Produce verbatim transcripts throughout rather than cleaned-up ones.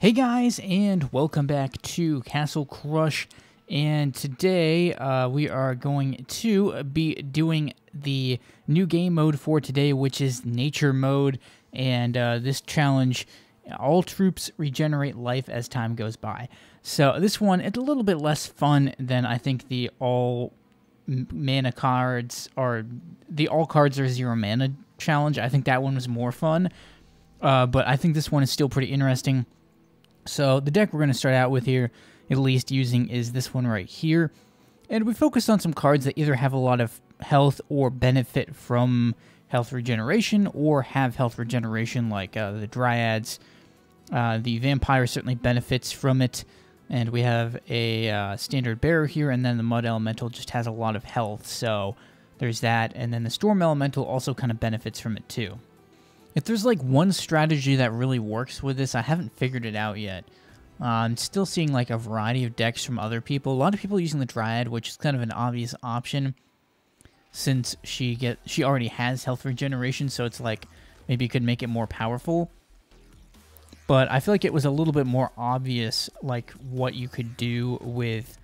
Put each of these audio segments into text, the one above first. Hey guys, and welcome back to Castle Crush, and today uh, we are going to be doing the new game mode for today, which is Nature Mode, and uh, this challenge, all troops regenerate life as time goes by. So this one, it's a little bit less fun than I think the all mana cards, or the all cards are zero mana challenge. I think that one was more fun, uh, but I think this one is still pretty interesting. So the deck we're going to start out with here, at least using, is this one right here. And we focus on some cards that either have a lot of health or benefit from health regeneration, or have health regeneration, like uh, the Dryads. Uh, the Vampire certainly benefits from it. And we have a uh, Standard Bearer here, and then the Mud Elemental just has a lot of health. So there's that. And then the Storm Elemental also kind of benefits from it too. If there's like one strategy that really works with this, I haven't figured it out yet. Uh, I'm still seeing like a variety of decks from other people. A lot of people using the Dryad, which is kind of an obvious option since she get she already has health regeneration, so it's like maybe you could make it more powerful. But I feel like it was a little bit more obvious like what you could do with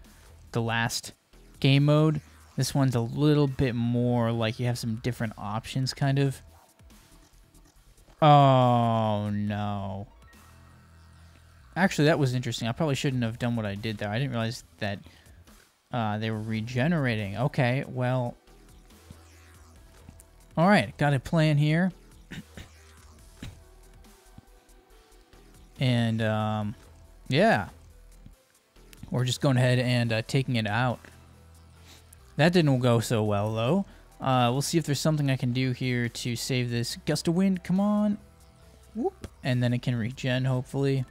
the last game mode. This one's a little bit more like you have some different options kind of. Oh, no. Actually, that was interesting. I probably shouldn't have done what I did there. I didn't realize that uh, they were regenerating. Okay, well. All right, got a plan here. And, um, yeah. We're just going ahead and uh, taking it out. That didn't go so well, though. Uh, we'll see if there's something I can do here to save this. Gust of Wind, come on. Whoop. And then it can regen, hopefully.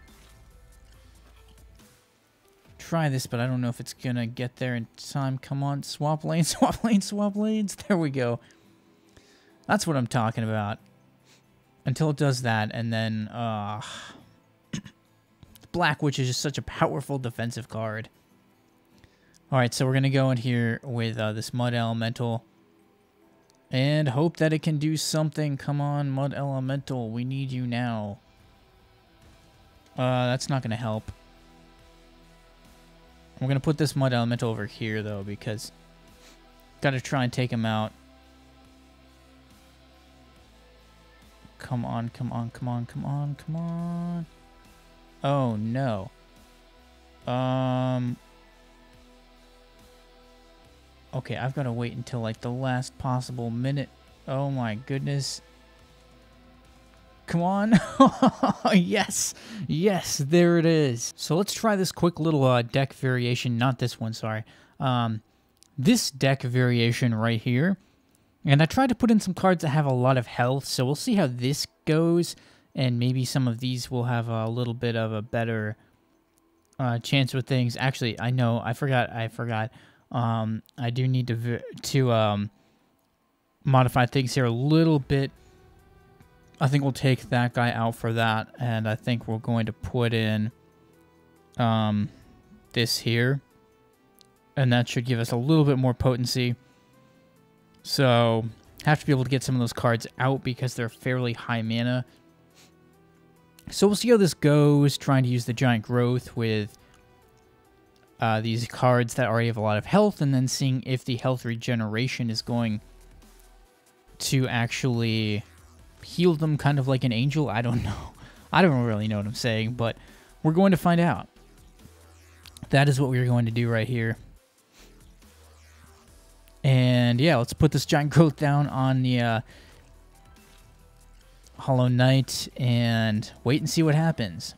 Try this, but I don't know if it's going to get there in time. Come on, swap lanes, swap lanes, swap lanes. There we go. That's what I'm talking about. Until it does that, and then... Uh, Black Witch is just such a powerful defensive card. Alright, so we're going to go in here with uh, this Mud Elemental. And hope that it can do something. Come on, Mud Elemental. We need you now. Uh, that's not going to help. I'm going to put this Mud Elemental over here, though, because... Got to try and take him out. Come on, come on, come on, come on, come on. Oh, no. Um... Okay, I've got to wait until, like, the last possible minute. Oh, my goodness. Come on. Yes. Yes, there it is. So let's try this quick little uh, deck variation. Not this one, sorry. Um, this deck variation right here. And I tried to put in some cards that have a lot of health, so we'll see how this goes. And maybe some of these will have a little bit of a better uh, chance with things. Actually, I know. I forgot. I forgot. Um, I do need to to um, modify things here a little bit. I think we'll take that guy out for that, and I think we're going to put in um, this here, and that should give us a little bit more potency. So have to be able to get some of those cards out because they're fairly high mana. So we'll see how this goes. Trying to use the Giant Growth with. Uh, these cards that already have a lot of health, and then seeing if the health regeneration is going to actually heal them kind of like an angel. I don't know. I don't really know what I'm saying, but we're going to find out. That is what we're going to do right here. And yeah, let's put this Giant Growth down on the uh, Hollow Knight and wait and see what happens.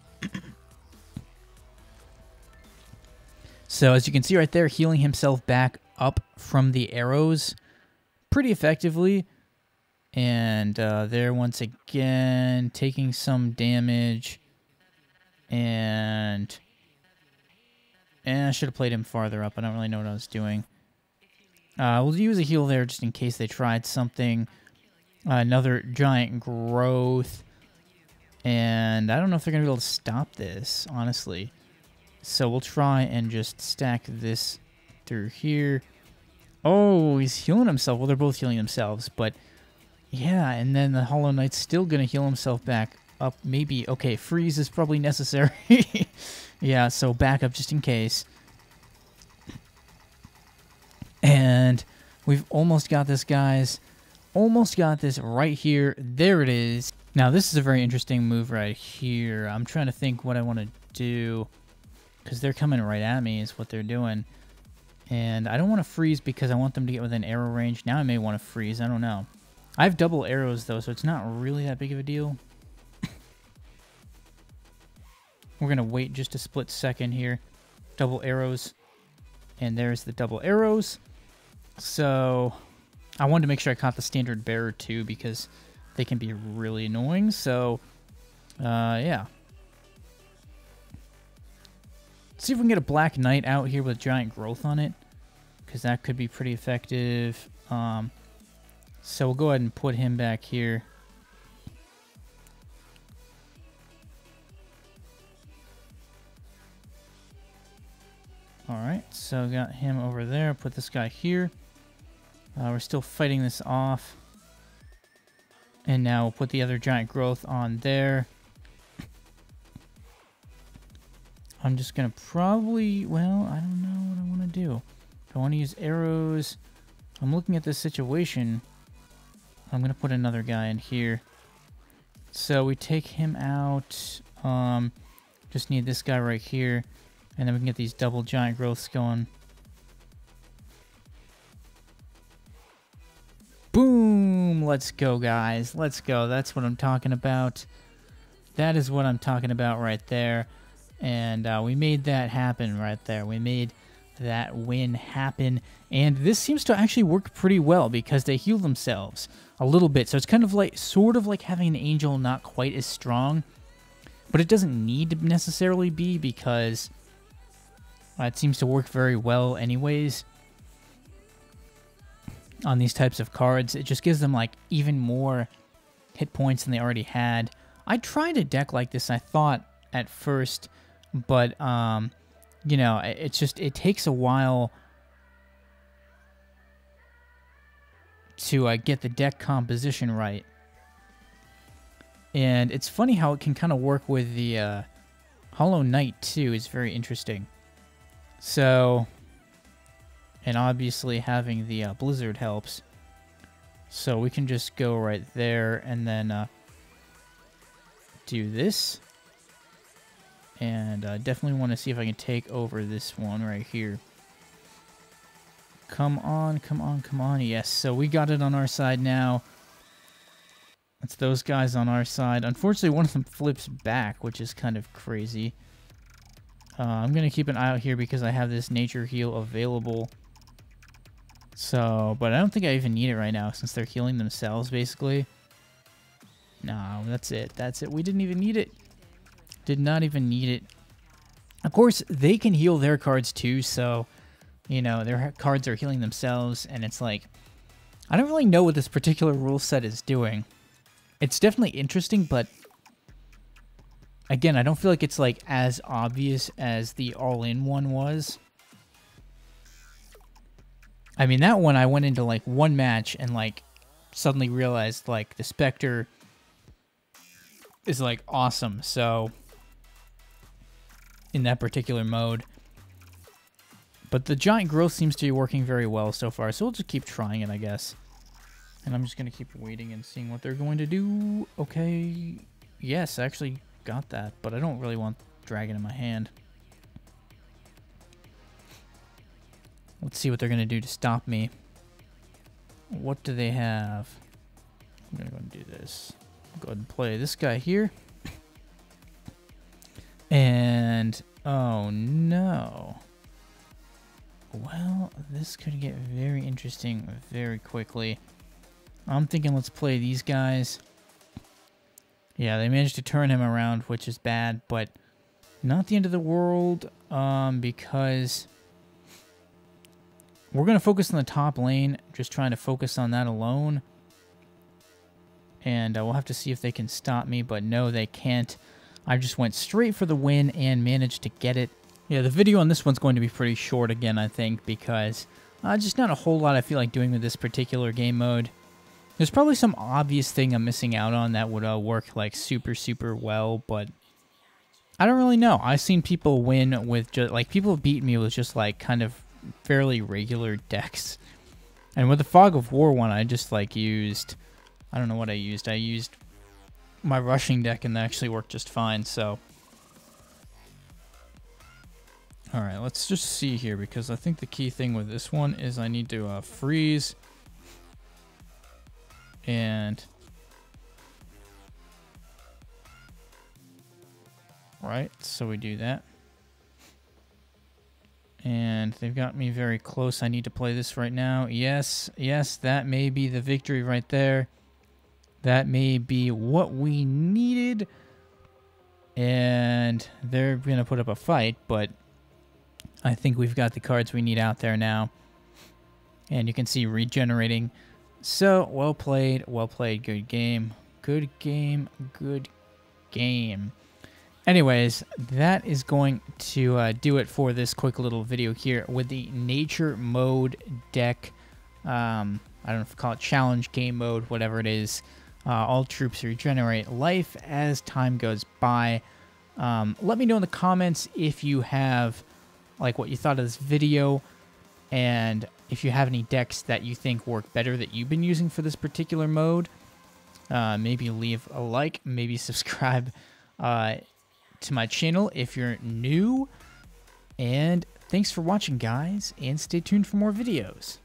So as you can see right there, healing himself back up from the arrows pretty effectively. And uh, there once again, taking some damage. And, and I should have played him farther up. I don't really know what I was doing. Uh, we'll use a heal there just in case they tried something. Uh, another Giant Growth. And I don't know if they're going to be able to stop this, honestly. So we'll try and just stack this through here. Oh, he's healing himself. Well, they're both healing themselves, but yeah, and then the Hollow Knight's still going to heal himself back up maybe. Okay, freeze is probably necessary. Yeah, so back up just in case. And we've almost got this, guys. Almost got this right here. There it is. Now, this is a very interesting move right here. I'm trying to think what I want to do, because they're coming right at me is what they're doing. And I don't want to freeze because I want them to get within arrow range. Now I may want to freeze. I don't know. I have double arrows, though, so it's not really that big of a deal. We're going to wait just a split second here. Double arrows. And there's the double arrows. So I wanted to make sure I caught the standard bearer, too, because they can be really annoying. So, uh, yeah. Let's see if we can get a black knight out here with giant growth on it, because that could be pretty effective. Um, so we'll go ahead and put him back here. All right, so got him over there. Put this guy here. Uh, we're still fighting this off. And now we'll put the other giant growth on there. I'm just going to probably, well, I don't know what I want to do. I want to use arrows. I'm looking at this situation. I'm going to put another guy in here. So we take him out. Um, just need this guy right here. And then we can get these double giant growths going. Boom! Let's go, guys. Let's go. That's what I'm talking about. That is what I'm talking about right there. And uh, we made that happen right there. We made that win happen. And this seems to actually work pretty well because they heal themselves a little bit. So it's kind of like, sort of like having an angel not quite as strong. But it doesn't need to necessarily be because uh, it seems to work very well anyways. On these types of cards, it just gives them like even more hit points than they already had. I tried a deck like this, I thought, at first, but um you know, it's just it takes a while to uh, get the deck composition right. And it's funny how it can kind of work with the uh Hollow Knight too. Is very interesting. So, and obviously having the uh, blizzard helps, so we can just go right there and then uh do this. And I uh, definitely want to see if I can take over this one right here. Come on, come on, come on. Yes, so we got it on our side now. It's those guys on our side. Unfortunately, one of them flips back, which is kind of crazy. Uh, I'm going to keep an eye out here because I have this nature heal available. So, but I don't think I even need it right now since they're healing themselves, basically. No, that's it. That's it. We didn't even need it. Did not even need it. Of course, they can heal their cards too, so, you know, their cards are healing themselves, and it's like, I don't really know what this particular rule set is doing. It's definitely interesting, but again, I don't feel like it's like as obvious as the all-in one was. I mean, that one I went into like one match and like suddenly realized like the Spectre is like awesome, so in that particular mode. But the giant growth seems to be working very well so far, so we'll just keep trying it, I guess. And I'm just going to keep waiting and seeing what they're going to do. Okay, yes, I actually got that, but I don't really want dragon in my hand. Let's see what they're going to do to stop me. What do they have? I'm going to go and do this. Go ahead and play this guy here. And, oh no. Well, this could get very interesting very quickly. I'm thinking let's play these guys. Yeah, they managed to turn him around, which is bad, but not the end of the world, um, because we're going to focus on the top lane, just trying to focus on that alone. And uh, we'll have to see if they can stop me, but no, they can't. I just went straight for the win and managed to get it. Yeah, the video on this one's going to be pretty short again, I think, because uh, just not a whole lot I feel like doing with this particular game mode. There's probably some obvious thing I'm missing out on that would uh, work like super, super well, but I don't really know. I've seen people win with just, like, people have beaten me with just, like, kind of fairly regular decks. And with the Fog of War one, I just, like, used, I don't know what I used. I used my rushing deck, and that actually worked just fine, so. Alright, let's just see here, because I think the key thing with this one is I need to uh, freeze. And right, so we do that. And they've got me very close. I need to play this right now. Yes, yes, that may be the victory right there. That may be what we needed. And they're going to put up a fight, but I think we've got the cards we need out there now. And you can see regenerating. So, well played, well played, good game. Good game, good game. Anyways, that is going to uh, do it for this quick little video here with the Nature Mode deck. Um, I don't know if you call it Challenge, Game Mode, whatever it is. Uh, all troops regenerate life as time goes by. Um, let me know in the comments if you have, like, what you thought of this video, and if you have any decks that you think work better that you've been using for this particular mode. Uh, maybe leave a like, maybe subscribe. Uh, to my channel if you're new, and thanks for watching, guys, and stay tuned for more videos.